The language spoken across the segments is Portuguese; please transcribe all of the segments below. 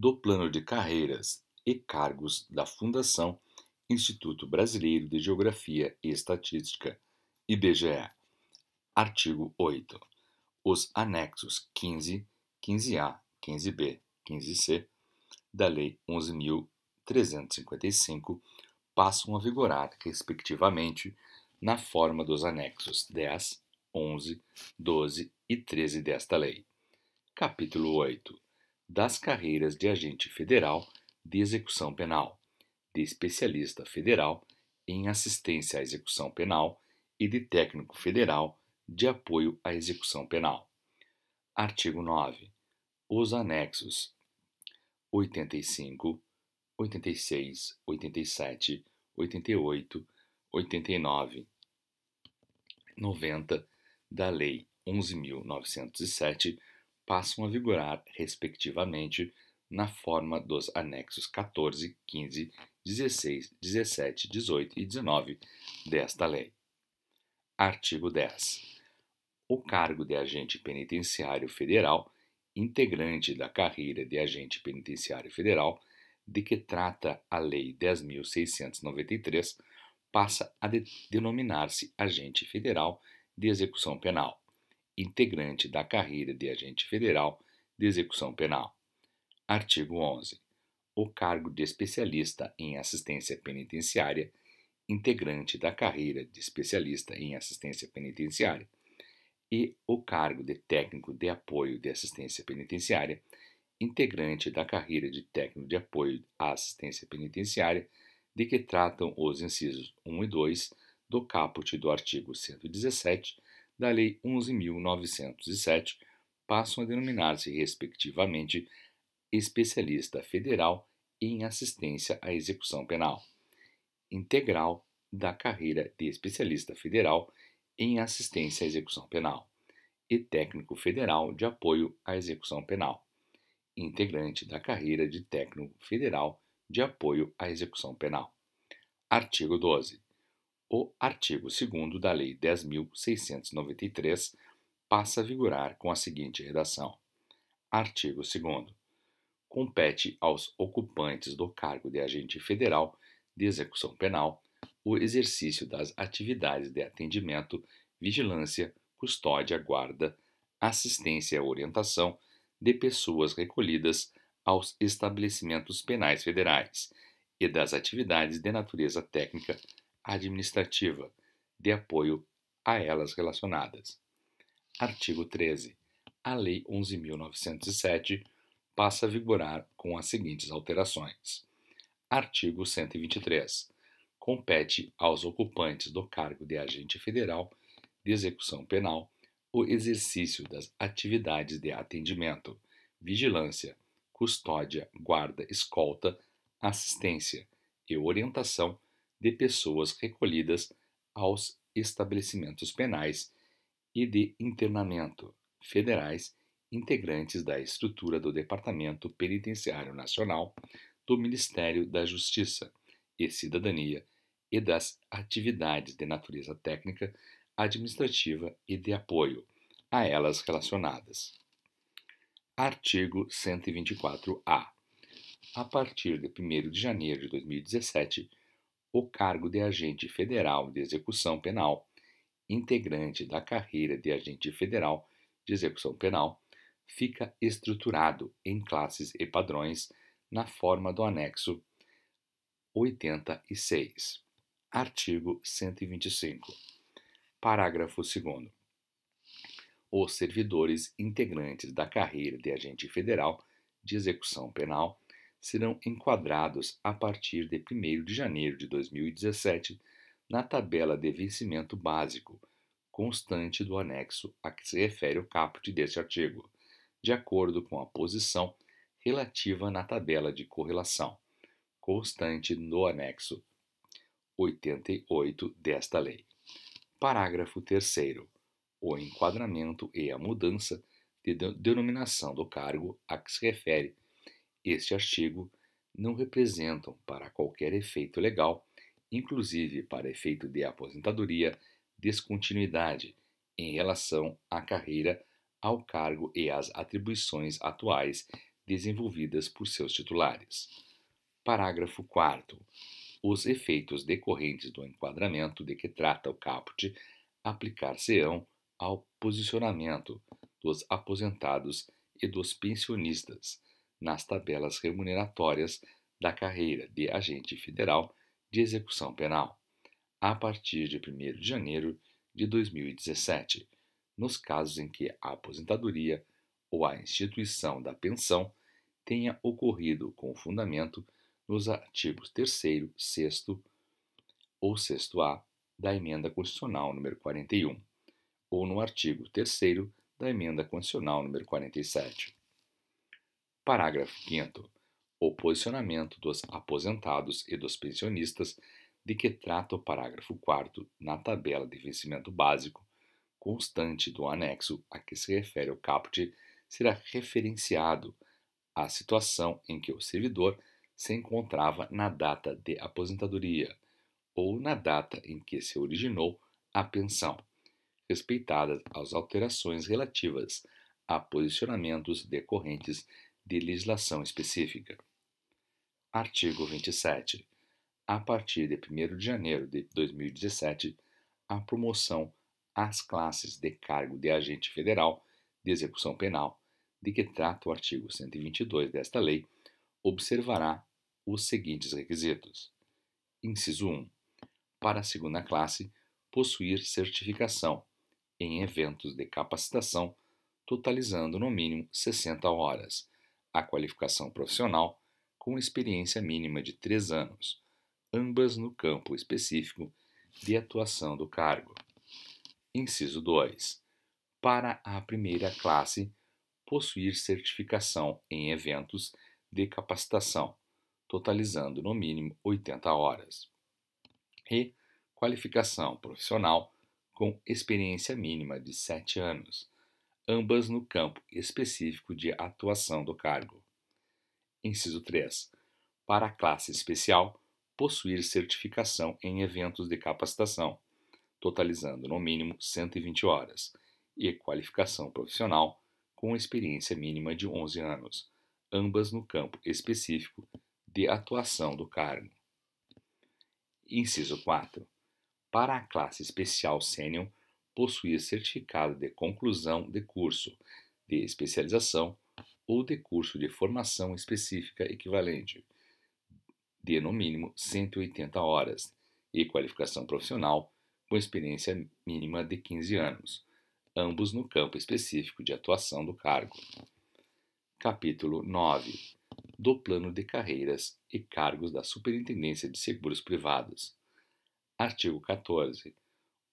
do Plano de Carreiras e Cargos da Fundação Instituto Brasileiro de Geografia e Estatística, IBGE. Artigo 8. Os anexos 15, 15A, 15B, 15C da Lei 11.355 passam a vigorar, respectivamente, na forma dos anexos 10, 11, 12 e 13 desta lei. Capítulo 8. Das carreiras de agente federal de execução penal, de especialista federal em assistência à execução penal e de técnico federal de apoio à execução penal. Artigo 9. Os anexos 85, 86, 87, 88, 89, 90 da Lei 11.907 passam a vigorar, respectivamente, na forma dos anexos 14, 15, 16, 17, 18 e 19 desta lei. Artigo 10. O cargo de agente penitenciário federal, integrante da carreira de agente penitenciário federal, de que trata a Lei 10.693, passa a denominar-se agente federal de execução penal, integrante da carreira de agente federal de execução penal. Artigo 11. O cargo de especialista em assistência penitenciária, integrante da carreira de especialista em assistência penitenciária, e o cargo de técnico de apoio de assistência penitenciária, integrante da carreira de técnico de apoio à assistência penitenciária, de que tratam os incisos 1 e 2 do caput do artigo 117 da Lei 11.907, passam a denominar-se, respectivamente, especialista federal em assistência à execução penal, integral da carreira de especialista federal em assistência à execução penal e técnico federal de apoio à execução penal, integrante da carreira de técnico federal de apoio à execução penal. Artigo 12. O artigo 2º da Lei 10.693 passa a vigorar com a seguinte redação. Artigo 2º. Compete aos ocupantes do cargo de agente federal de execução penal o exercício das atividades de atendimento, vigilância, custódia, guarda, assistência e orientação de pessoas recolhidas aos estabelecimentos penais federais e das atividades de natureza técnica administrativa de apoio a elas relacionadas. Artigo 13. A Lei 11.907 passa a vigorar com as seguintes alterações. Artigo 123. Compete aos ocupantes do cargo de agente federal de execução penal o exercício das atividades de atendimento, vigilância, custódia, guarda, escolta, assistência e orientação de pessoas recolhidas aos estabelecimentos penais e de internamento federais integrantes da estrutura do Departamento Penitenciário Nacional, do Ministério da Justiça e Cidadania e das atividades de natureza técnica, administrativa e de apoio a elas relacionadas. Artigo 124-A. A partir de 1º de janeiro de 2017, o cargo de agente federal de execução penal, integrante da carreira de agente federal de execução penal, fica estruturado em classes e padrões na forma do anexo 86. Artigo 125. Parágrafo 2º. Os servidores integrantes da carreira de agente federal de execução penal serão enquadrados a partir de 1º de janeiro de 2017 na tabela de vencimento básico, constante do anexo a que se refere o caput deste artigo, de acordo com a posição relativa na tabela de correlação, constante no anexo 88 desta lei. Parágrafo 3º. O enquadramento e a mudança de denominação do cargo a que se refere este artigo não representam, para qualquer efeito legal, inclusive para efeito de aposentadoria, descontinuidade em relação à carreira, ao cargo e às atribuições atuais desenvolvidas por seus titulares. Parágrafo 4º. Os efeitos decorrentes do enquadramento de que trata o caput aplicar-se-ão ao posicionamento dos aposentados e dos pensionistas nas tabelas remuneratórias da carreira de agente federal de execução penal, a partir de 1º de janeiro de 2017, nos casos em que a aposentadoria ou a instituição da pensão tenha ocorrido com fundamento nos artigos 3º, 6º ou 6º-A da Emenda Constitucional nº 41, ou no artigo 3º da Emenda Constitucional nº 47. Parágrafo 5º. O posicionamento dos aposentados e dos pensionistas de que trata o parágrafo 4º na tabela de vencimento básico constante do anexo a que se refere o caput será referenciado à situação em que o servidor se encontrava na data de aposentadoria ou na data em que se originou a pensão, respeitadas as alterações relativas a posicionamentos decorrentes de legislação específica. Artigo 27. A partir de 1º de janeiro de 2017, a promoção às classes de cargo de agente federal de execução penal, de que trata o artigo 122 desta lei, observará os seguintes requisitos. Inciso 1. Para a segunda classe, possuir certificação em eventos de capacitação, totalizando no mínimo 60 horas, a qualificação profissional com experiência mínima de 3 anos, ambas no campo específico de atuação do cargo. Inciso 2. Para a primeira classe, possuir certificação em eventos de capacitação, totalizando no mínimo 80 horas, e qualificação profissional com experiência mínima de 7 anos, ambas no campo específico de atuação do cargo. Inciso 3. Para a classe especial, possuir certificação em eventos de capacitação, totalizando no mínimo 120 horas, e qualificação profissional com experiência mínima de 11 anos, ambas no campo específico de atuação do cargo. Inciso 4. Para a classe especial sênior, possuir certificado de conclusão de curso de especialização ou de curso de formação específica equivalente de, no mínimo, 180 horas e qualificação profissional com experiência mínima de 15 anos, ambos no campo específico de atuação do cargo. Capítulo 9. Do Plano de Carreiras e Cargos da Superintendência de Seguros Privados. Artigo 14.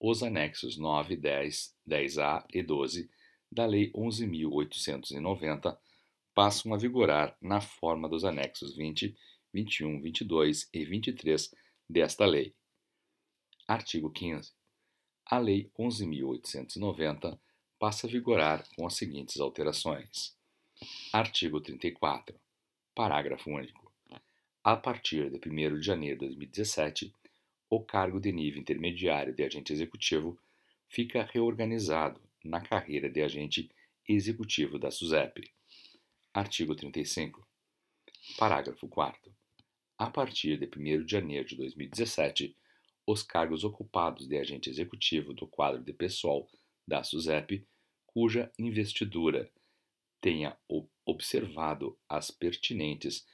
Os anexos 9, 10, 10A e 12 da Lei 11.890 passam a vigorar na forma dos anexos 20, 21, 22 e 23 desta lei. Artigo 15. A Lei 11.890 passa a vigorar com as seguintes alterações. Artigo 34. Parágrafo único. A partir de 1º de janeiro de 2017, o cargo de nível intermediário de agente executivo fica reorganizado na carreira de agente executivo da SUSEP. Artigo 35. Parágrafo 4º. A partir de 1º de janeiro de 2017, os cargos ocupados de agente executivo do quadro de pessoal da SUSEP, cuja investidura tenha observado as pertinentes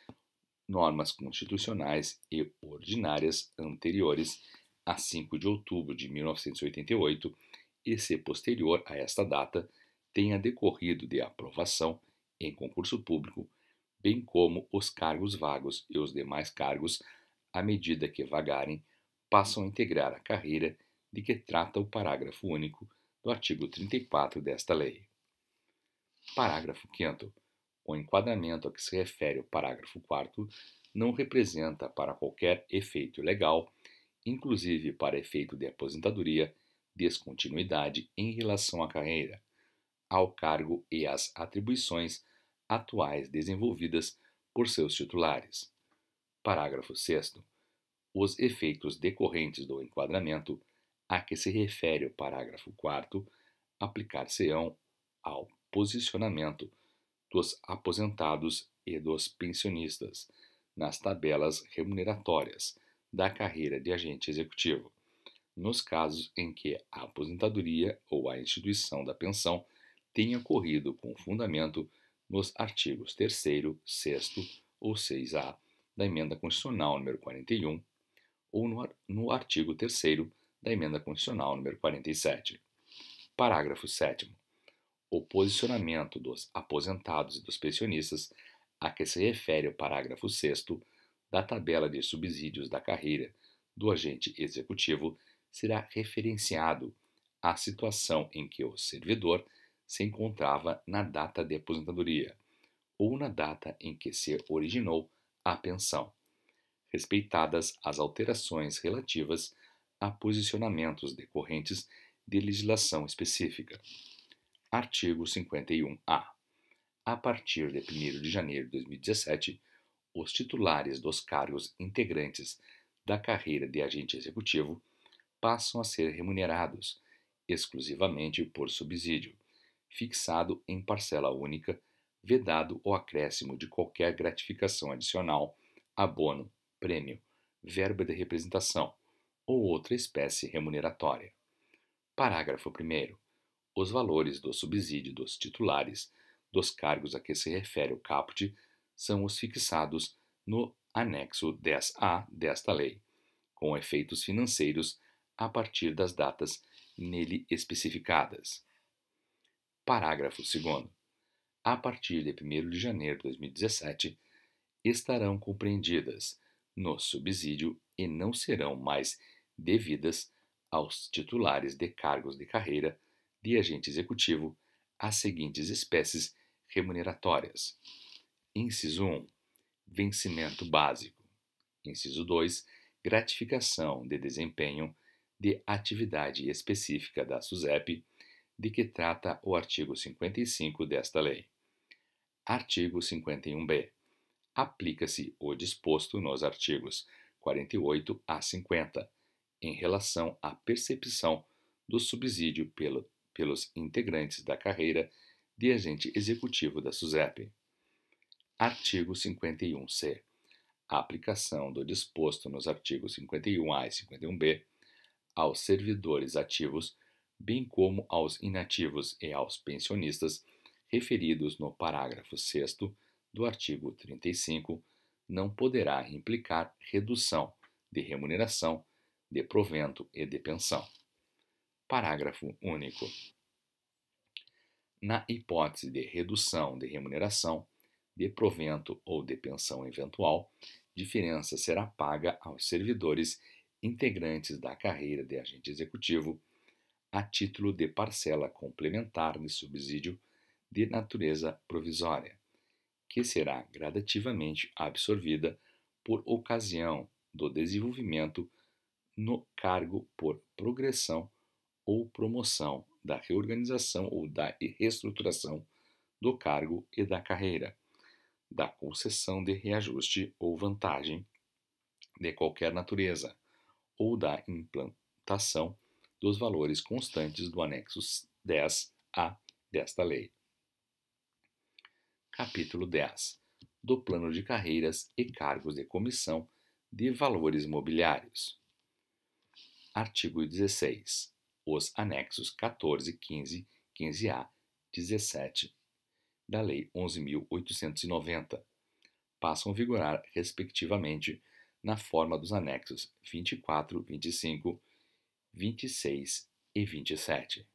normas constitucionais e ordinárias anteriores a 5 de outubro de 1988 e se posterior a esta data tenha decorrido de aprovação em concurso público, bem como os cargos vagos e os demais cargos, à medida que vagarem, passam a integrar a carreira de que trata o parágrafo único do artigo 34 desta lei. Parágrafo 5º. O enquadramento a que se refere o parágrafo 4º não representa para qualquer efeito legal, inclusive para efeito de aposentadoria, descontinuidade em relação à carreira, ao cargo e às atribuições atuais desenvolvidas por seus titulares. Parágrafo 6º. Os efeitos decorrentes do enquadramento a que se refere o parágrafo 4º aplicar-se-ão ao posicionamento dos aposentados e dos pensionistas nas tabelas remuneratórias da carreira de agente executivo, nos casos em que a aposentadoria ou a instituição da pensão tenha ocorrido com fundamento nos artigos 3º, 6º ou 6A da Emenda Constitucional nº 41 ou no artigo 3º da Emenda Constitucional nº 47. Parágrafo 7º. O posicionamento dos aposentados e dos pensionistas a que se refere o parágrafo 6º da tabela de subsídios da carreira do agente executivo será referenciado à situação em que o servidor se encontrava na data de aposentadoria ou na data em que se originou a pensão, respeitadas as alterações relativas a posicionamentos decorrentes de legislação específica. Artigo 51-A. A partir de 1º de janeiro de 2017, os titulares dos cargos integrantes da carreira de agente executivo passam a ser remunerados exclusivamente por subsídio, fixado em parcela única, vedado o acréscimo de qualquer gratificação adicional, abono, prêmio, verba de representação ou outra espécie remuneratória. Parágrafo 1º. Os valores do subsídio dos titulares dos cargos a que se refere o caput são os fixados no anexo 10A desta lei, com efeitos financeiros a partir das datas nele especificadas. Parágrafo 2º. A partir de 1º de janeiro de 2017, estarão compreendidas no subsídio e não serão mais devidas aos titulares de cargos de carreira de agente executivo as seguintes espécies remuneratórias. Inciso 1. Vencimento básico. Inciso 2. Gratificação de desempenho de atividade específica da SUSEP, de que trata o artigo 55 desta lei. Artigo 51-B. Aplica-se o disposto nos artigos 48 a 50, em relação à percepção do subsídio pelos integrantes da carreira de agente executivo da SUSEP. Artigo 51-C. A aplicação do disposto nos artigos 51-A e 51-B aos servidores ativos, bem como aos inativos e aos pensionistas referidos no parágrafo 6º do artigo 35, não poderá implicar redução de remuneração, de provento e de pensão. Parágrafo único. Na hipótese de redução de remuneração, de provento ou de pensão eventual, diferença será paga aos servidores integrantes da carreira de agente executivo a título de parcela complementar de subsídio de natureza provisória, que será gradativamente absorvida por ocasião do desenvolvimento no cargo por progressão ou promoção, da reorganização ou da reestruturação do cargo e da carreira, da concessão de reajuste ou vantagem de qualquer natureza, ou da implantação dos valores constantes do anexo 10A desta lei. Capítulo 10. Do Plano de Carreiras e Cargos de Comissão de Valores Mobiliários. Artigo 16. Os anexos 14, 15, 15A, 17 da Lei 11.890 passam a vigorar, respectivamente, na forma dos anexos 24, 25, 26 e 27.